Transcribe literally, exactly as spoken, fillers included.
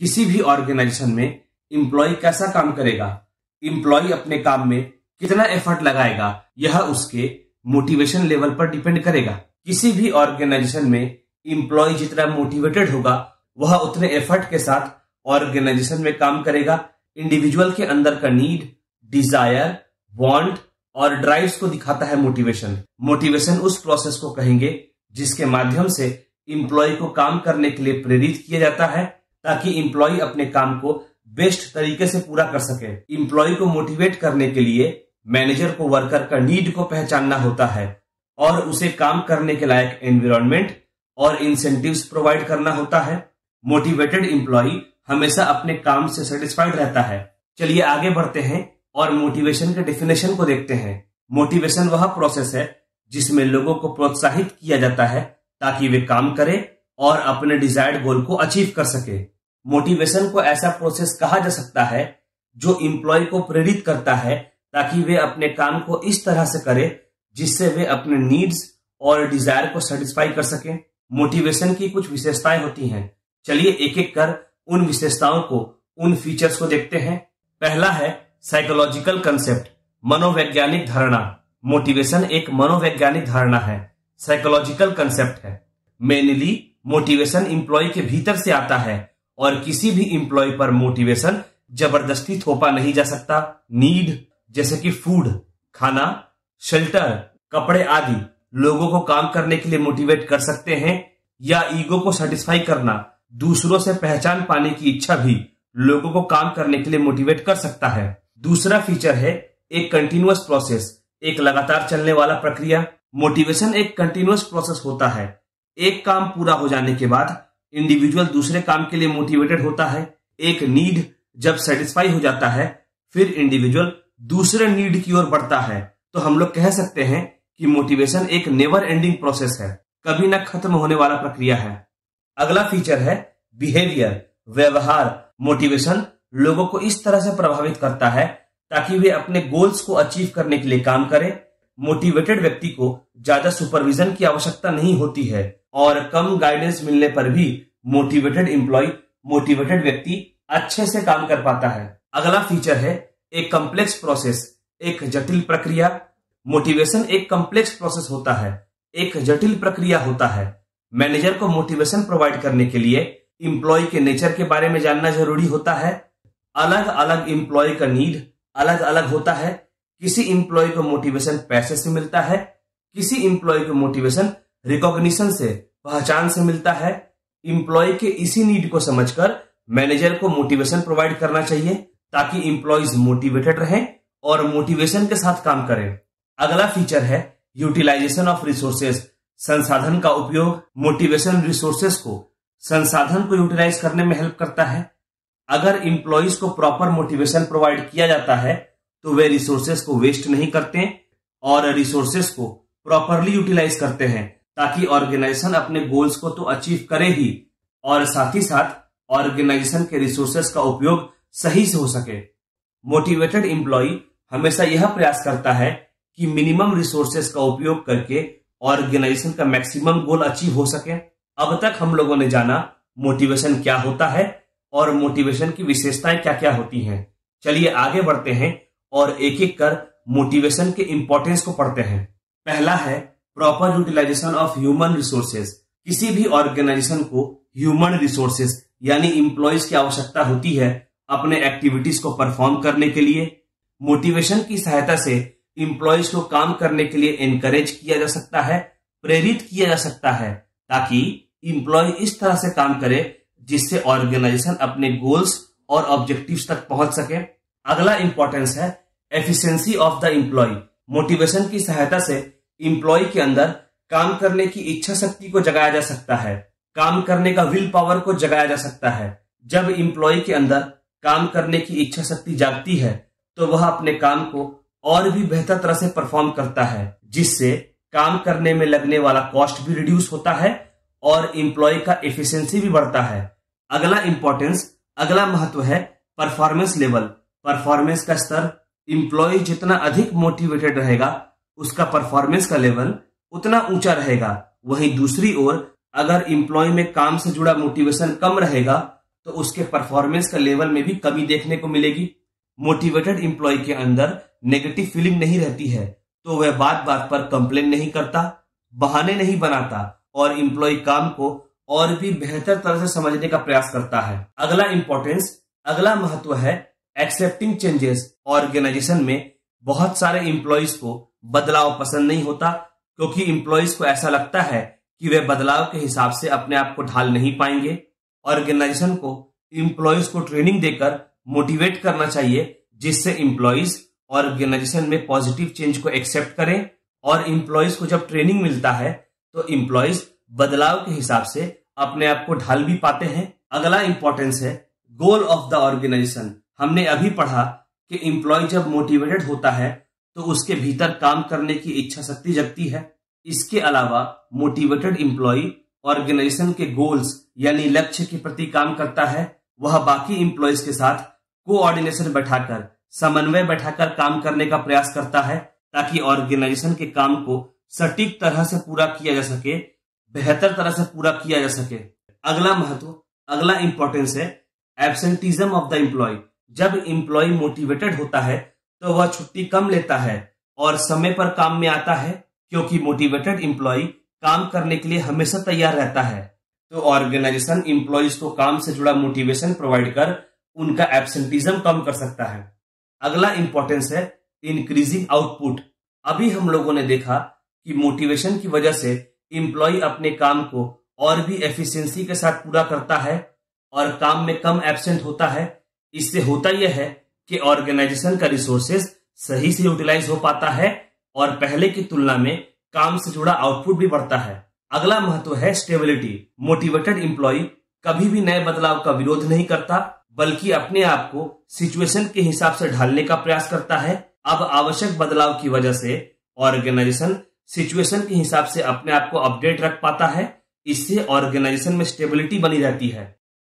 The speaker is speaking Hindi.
किसी भी ऑर्गेनाइजेशन में एम्प्लॉय कैसा काम करेगा, एम्प्लॉय अपने काम में कितना एफर्ट लगाएगा, यह उसके मोटिवेशन लेवल पर डिपेंड करेगा। किसी भी ऑर्गेनाइजेशन में एम्प्लॉय जितना मोटिवेटेड होगा वह उतने एफर्ट के साथ ऑर्गेनाइजेशन में काम करेगा। इंडिविजुअल के अंदर का नीड, डिजायर, वांट और ड्राइव्स को दिखाता है मोटिवेशन। मोटिवेशन उस प्रोसेस को कहेंगे जिसके माध्यम से एम्प्लॉय को काम करने के लिए प्रेरित किया जाता है ताकि एम्प्लॉय अपने काम को बेस्ट तरीके से पूरा कर सके। एम्प्लॉय को मोटिवेट करने के लिए मैनेजर को वर्कर का नीड को पहचानना होता है और उसे काम करने के लायक एनवायरनमेंट और इंसेंटिव्स प्रोवाइड करना होता है। मोटिवेटेड एम्प्लॉय हमेशा अपने काम से सेटिस्फाइड रहता है। चलिए आगे बढ़ते हैं और मोटिवेशन के डेफिनेशन को देखते हैं। मोटिवेशन वह प्रोसेस है जिसमें लोगों को प्रोत्साहित किया जाता है ताकि वे काम करें और अपने डिजायर्ड गोल को अचीव कर सके। मोटिवेशन को ऐसा प्रोसेस कहा जा सकता है जो एम्प्लॉय को प्रेरित करता है ताकि वे अपने काम को इस तरह से करें जिससे वे अपने नीड्स और डिजायर को सेटिस्फाई कर सकें। मोटिवेशन की कुछ विशेषताएं होती हैं। चलिए एक एक कर उन विशेषताओं को, उन फीचर्स को देखते हैं। पहला है साइकोलॉजिकल कंसेप्ट, मनोवैज्ञानिक धारणा। मोटिवेशन एक मनोवैज्ञानिक धारणा है, साइकोलॉजिकल कंसेप्ट है। मेनली मोटिवेशन एम्प्लॉय के भीतर से आता है और किसी भी एम्प्लॉय पर मोटिवेशन जबरदस्ती थोपा नहीं जा सकता। नीड जैसे कि फूड, खाना, शेल्टर, कपड़े आदि लोगों को काम करने के लिए मोटिवेट कर सकते हैं, या ईगो को सेटिस्फाई करना, दूसरों से पहचान पाने की इच्छा भी लोगों को काम करने के लिए मोटिवेट कर सकता है। दूसरा फीचर है एक कंटिन्यूअस प्रोसेस, एक लगातार चलने वाला प्रक्रिया। मोटिवेशन एक कंटिन्यूअस प्रोसेस होता है। एक काम पूरा हो जाने के बाद इंडिविजुअल दूसरे काम के लिए मोटिवेटेड होता है। एक नीड जब सेटिस्फाई हो जाता है फिर इंडिविजुअल दूसरे नीड की ओर बढ़ता है। तो हम लोग कह सकते हैं कि मोटिवेशन एक नेवर एंडिंग प्रोसेस है, कभी ना खत्म होने वाला प्रक्रिया है। अगला फीचर है बिहेवियर, व्यवहार। मोटिवेशन लोगों को इस तरह से प्रभावित करता है ताकि वे अपने गोल्स को अचीव करने के लिए काम करें। मोटिवेटेड व्यक्ति को ज्यादा सुपरविजन की आवश्यकता नहीं होती है और कम गाइडेंस मिलने पर भी मोटिवेटेड एम्प्लॉय, मोटिवेटेड व्यक्ति अच्छे से काम कर पाता है। अगला फीचर है एक कॉम्प्लेक्स प्रोसेस, एक जटिल प्रक्रिया। मोटिवेशन एक कॉम्प्लेक्स प्रोसेस होता है, एक जटिल प्रक्रिया होता है। मैनेजर को मोटिवेशन प्रोवाइड करने के लिए एम्प्लॉय के नेचर के बारे में जानना जरूरी होता है। अलग अलग एम्प्लॉय का नीड अलग अलग होता है। किसी एम्प्लॉय को मोटिवेशन पैसे से मिलता है, किसी एम्प्लॉय को मोटिवेशन रिकॉग्निशन से, पहचान से मिलता है। एम्प्लॉय के इसी नीड को समझकर मैनेजर को मोटिवेशन प्रोवाइड करना चाहिए ताकि एम्प्लॉयज मोटिवेटेड रहें और मोटिवेशन के साथ काम करें। अगला फीचर है यूटिलाइजेशन ऑफ रिसोर्सेज, संसाधन का उपयोग। मोटिवेशन रिसोर्सेज को, संसाधन को यूटिलाइज करने में हेल्प करता है। अगर एम्प्लॉयज को प्रॉपर मोटिवेशन प्रोवाइड किया जाता है तो वे रिसोर्सेज को वेस्ट नहीं करते और रिसोर्सेज को प्रॉपरली यूटिलाइज करते हैं ताकि ऑर्गेनाइजेशन अपने गोल्स को तो अचीव करे ही और साथ ही साथ ऑर्गेनाइजेशन के रिसोर्सेज का उपयोग सही से हो सके। मोटिवेटेड एम्प्लॉय हमेशा यह प्रयास करता है कि मिनिमम रिसोर्सेज का उपयोग करके ऑर्गेनाइजेशन का मैक्सिमम गोल अचीव हो सके। अब तक हम लोगों ने जाना मोटिवेशन क्या होता है और मोटिवेशन की विशेषताएं क्या क्या होती हैं। चलिए आगे बढ़ते हैं और एक एक कर मोटिवेशन के इंपॉर्टेंस को पढ़ते हैं। पहला है proper utilisation of human resources. किसी भी ऑर्गेनाइजेशन को ह्यूमन रिसोर्सेज यानी एम्प्लॉयज की आवश्यकता होती है अपने एक्टिविटीज को परफॉर्म करने के लिए। मोटिवेशन की सहायता से एम्प्लॉयज को काम करने के लिए एनकरेज किया जा सकता है, प्रेरित किया जा सकता है ताकि एम्प्लॉय इस तरह से काम करे जिससे ऑर्गेनाइजेशन अपने गोल्स और ऑब्जेक्टिव्स तक पहुंच सके। अगला इंपॉर्टेंस है efficiency of the employee. Motivation की सहायता से एम्प्लॉय के अंदर काम करने की इच्छा शक्ति को जगाया जा सकता है, काम करने का विल पावर को जगाया जा सकता है। जब एम्प्लॉय के अंदर काम करने की इच्छा शक्ति जागती है तो वह अपने काम को और भी बेहतर तरह से परफॉर्म करता है, जिससे काम करने में लगने वाला कॉस्ट भी रिड्यूस होता है और एम्प्लॉय का एफिशिएंसी भी बढ़ता है। अगला इंपॉर्टेंस, अगला महत्व है परफॉर्मेंस लेवल, परफॉर्मेंस का स्तर। एम्प्लॉय जितना अधिक मोटिवेटेड रहेगा उसका परफॉर्मेंस का लेवल उतना ऊंचा रहेगा। वहीं दूसरी ओर अगर एम्प्लॉय में काम से जुड़ा मोटिवेशन कम रहेगा तो उसके परफॉर्मेंस का लेवल में भी कमी देखने को मिलेगी। मोटिवेटेड एम्प्लॉय के अंदर नेगेटिव फीलिंग नहीं रहती है, तो वह बात बात पर कंप्लेन नहीं करता, बहाने नहीं बनाता और एम्प्लॉय काम को और भी बेहतर तरह से समझने का प्रयास करता है। अगला इंपॉर्टेंस, अगला महत्व है एक्सेप्टिंग चेंजेस। ऑर्गेनाइजेशन में बहुत सारे एम्प्लॉयज को बदलाव पसंद नहीं होता, क्योंकि एम्प्लॉयज को ऐसा लगता है कि वे बदलाव के हिसाब से अपने आप को ढाल नहीं पाएंगे। ऑर्गेनाइजेशन को एम्प्लॉयज को ट्रेनिंग देकर मोटिवेट करना चाहिए, जिससे एम्प्लॉयज ऑर्गेनाइजेशन में पॉजिटिव चेंज को एक्सेप्ट करें। और एम्प्लॉयज को जब ट्रेनिंग मिलता है तो एम्प्लॉयज बदलाव के हिसाब से अपने आप को ढाल भी पाते हैं। अगला इंपॉर्टेंस है गोल ऑफ द ऑर्गेनाइजेशन। हमने अभी पढ़ा कि एम्प्लॉय जब मोटिवेटेड होता है तो उसके भीतर काम करने की इच्छा शक्ति जगती है। इसके अलावा मोटिवेटेड एम्प्लॉय ऑर्गेनाइजेशन के गोल्स यानी लक्ष्य के प्रति काम करता है। वह बाकी एम्प्लॉयज के साथ कोऑर्डिनेशन बैठाकर, समन्वय बैठाकर काम करने का प्रयास करता है, ताकि ऑर्गेनाइजेशन के काम को सटीक तरह से पूरा किया जा सके, बेहतर तरह से पूरा किया जा सके। अगला महत्व, अगला इंपॉर्टेंस है एब्सेंटिज्म ऑफ द एम्प्लॉय। जब एम्प्लॉय मोटिवेटेड होता है तो वह छुट्टी कम लेता है और समय पर काम में आता है, क्योंकि मोटिवेटेड एम्प्लॉय काम करने के लिए हमेशा तैयार रहता है। तो ऑर्गेनाइजेशन एम्प्लॉयज को काम से जुड़ा मोटिवेशन प्रोवाइड कर उनका एब्सेंटिज्म कम कर सकता है। अगला इंपॉर्टेंस है इंक्रीजिंग आउटपुट। अभी हम लोगों ने देखा कि मोटिवेशन की वजह से एम्प्लॉय अपने काम को और भी एफिशिएंसी के साथ पूरा करता है और काम में कम एब्सेंट होता है। इससे होता यह है कि ऑर्गेनाइजेशन का रिसोर्सेज सही से यूटिलाइज हो पाता है और पहले की तुलना में काम से जुड़ा आउटपुट भी बढ़ता है। अगला महत्व है स्टेबिलिटी। मोटिवेटेड एम्प्लॉय कभी भी नए बदलाव का विरोध नहीं करता, बल्कि अपने आप को सिचुएशन के हिसाब से ढालने का प्रयास करता है। अब आवश्यक बदलाव की वजह से ऑर्गेनाइजेशन सिचुएशन के हिसाब से अपने आप को अपडेट रख पाता है। इससे ऑर्गेनाइजेशन में स्टेबिलिटी बनी रहती है।